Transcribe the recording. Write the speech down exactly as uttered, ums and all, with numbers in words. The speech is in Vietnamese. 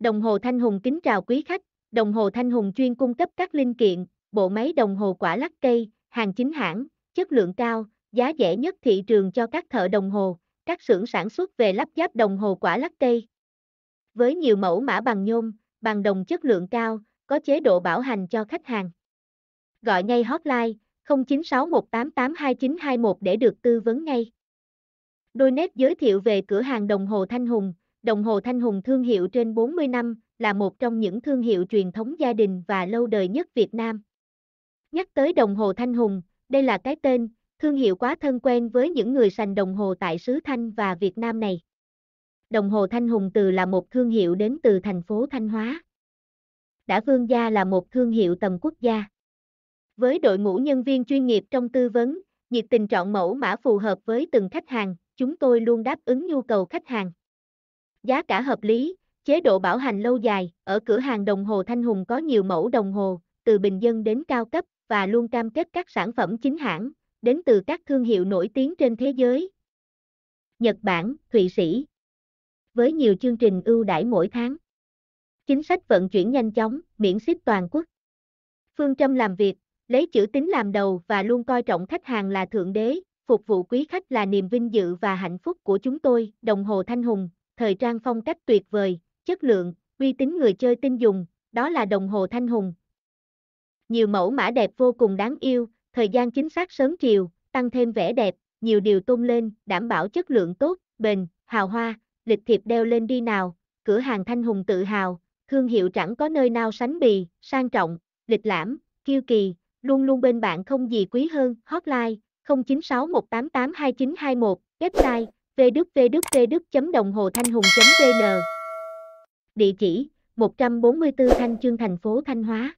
Đồng hồ Thanh Hùng kính chào quý khách. Đồng hồ Thanh Hùng chuyên cung cấp các linh kiện, bộ máy đồng hồ quả lắc cây, hàng chính hãng, chất lượng cao, giá rẻ nhất thị trường cho các thợ đồng hồ, các xưởng sản xuất về lắp ráp đồng hồ quả lắc cây. Với nhiều mẫu mã bằng nhôm, bằng đồng chất lượng cao, có chế độ bảo hành cho khách hàng. Gọi ngay hotline không chín sáu một tám tám hai chín hai một để được tư vấn ngay. Đôi nét giới thiệu về cửa hàng đồng hồ Thanh Hùng. Đồng hồ Thanh Hùng thương hiệu trên bốn mươi năm, là một trong những thương hiệu truyền thống gia đình và lâu đời nhất Việt Nam. Nhắc tới đồng hồ Thanh Hùng, đây là cái tên, thương hiệu quá thân quen với những người sành đồng hồ tại xứ Thanh và Việt Nam này. Đồng hồ Thanh Hùng từ là một thương hiệu đến từ thành phố Thanh Hóa. Đã vươn ra là một thương hiệu tầm quốc gia. Với đội ngũ nhân viên chuyên nghiệp trong tư vấn, nhiệt tình chọn mẫu mã phù hợp với từng khách hàng, chúng tôi luôn đáp ứng nhu cầu khách hàng. Giá cả hợp lý, chế độ bảo hành lâu dài, ở cửa hàng đồng hồ Thanh Hùng có nhiều mẫu đồng hồ, từ bình dân đến cao cấp, và luôn cam kết các sản phẩm chính hãng, đến từ các thương hiệu nổi tiếng trên thế giới. Nhật Bản, Thụy Sĩ. Với nhiều chương trình ưu đãi mỗi tháng. Chính sách vận chuyển nhanh chóng, miễn ship toàn quốc. Phương châm làm việc, lấy chữ tín làm đầu và luôn coi trọng khách hàng là thượng đế, phục vụ quý khách là niềm vinh dự và hạnh phúc của chúng tôi. Đồng hồ Thanh Hùng, thời trang phong cách tuyệt vời, chất lượng, uy tín người chơi tin dùng, đó là đồng hồ Thanh Hùng. Nhiều mẫu mã đẹp vô cùng đáng yêu, thời gian chính xác sớm chiều, tăng thêm vẻ đẹp, nhiều điều tôn lên, đảm bảo chất lượng tốt, bền, hào hoa, lịch thiệp đeo lên đi nào. Cửa hàng Thanh Hùng tự hào, thương hiệu chẳng có nơi nào sánh bì, sang trọng, lịch lãm, kiêu kỳ, luôn luôn bên bạn không gì quý hơn. Hotline không chín sáu một tám tám hai chín hai một, website w w w chấm đồng hồ thanh hùng chấm v n. Địa chỉ một trăm bốn mươi tư Thanh Chương, thành phố Thanh Hóa.